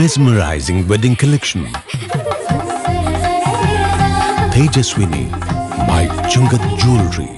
Mesmerizing wedding collection. Tejaswini by Jungat Jewelry.